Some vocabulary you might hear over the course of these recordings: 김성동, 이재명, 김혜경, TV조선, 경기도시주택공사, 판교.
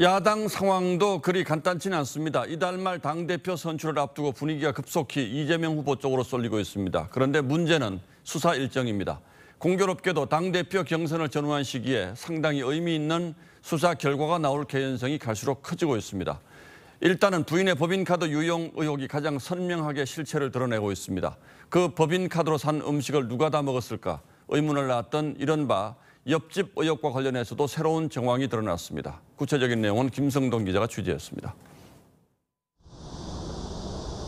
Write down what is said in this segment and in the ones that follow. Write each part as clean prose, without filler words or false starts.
야당 상황도 그리 간단치는 않습니다. 이달 말 당대표 선출을 앞두고 분위기가 급속히 이재명 후보 쪽으로 쏠리고 있습니다. 그런데 문제는 수사 일정입니다. 공교롭게도 당대표 경선을 전후한 시기에 상당히 의미 있는 수사 결과가 나올 개연성이 갈수록 커지고 있습니다. 일단은 부인의 법인카드 유용 의혹이 가장 선명하게 실체를 드러내고 있습니다. 그 법인카드로 산 음식을 누가 다 먹었을까 의문을 낳았던 이른바 옆집 의혹과 관련해서도 새로운 정황이 드러났습니다. 구체적인 내용은 김성동 기자가 취재했습니다.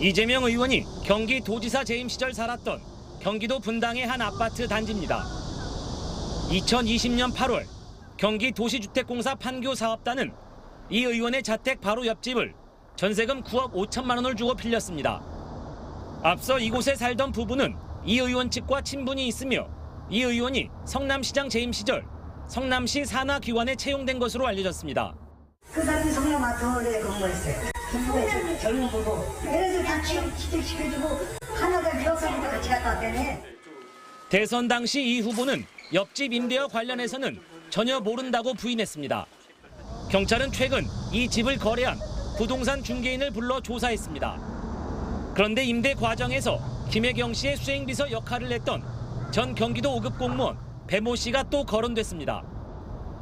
이재명 의원이 경기도지사 재임 시절 살았던 경기도 분당의 한 아파트 단지입니다. 2020년 8월 경기도시주택공사 판교 사업단은 이 의원의 자택 바로 옆집을 전세금 9억 5천만 원을 주고 빌렸습니다. 앞서 이곳에 살던 부부는 이 의원 측과 친분이 있으며 이 의원이 성남시장 재임 시절 성남시 산하기관에 채용된 것으로 알려졌습니다. 그 사람이 성남 아트홀에 근무했어요. 성남이 젊은 부부. 애들 다 취직시켜주고 하나가 유학사부터 같이 갔다 왔다네. 대선 당시 이 후보는 옆집 임대와 관련해서는 전혀 모른다고 부인했습니다. 경찰은 최근 이 집을 거래한 부동산 중개인을 불러 조사했습니다. 그런데 임대 과정에서 김혜경 씨의 수행비서 역할을 했던 전 경기도 5급 공무원 배모 씨가 또 거론됐습니다.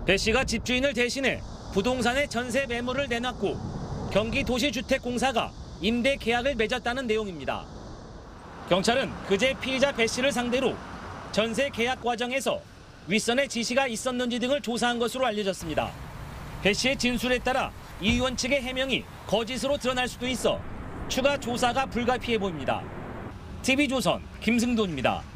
배 씨가 집주인을 대신해 부동산의 전세 매물을 내놨고 경기도시주택공사가 임대 계약을 맺었다는 내용입니다. 경찰은 그제 피의자 배 씨를 상대로 전세 계약 과정에서 윗선의 지시가 있었는지 등을 조사한 것으로 알려졌습니다. 배 씨의 진술에 따라 이 의원 측의 해명이 거짓으로 드러날 수도 있어 추가 조사가 불가피해 보입니다. TV조선 김승돈입니다.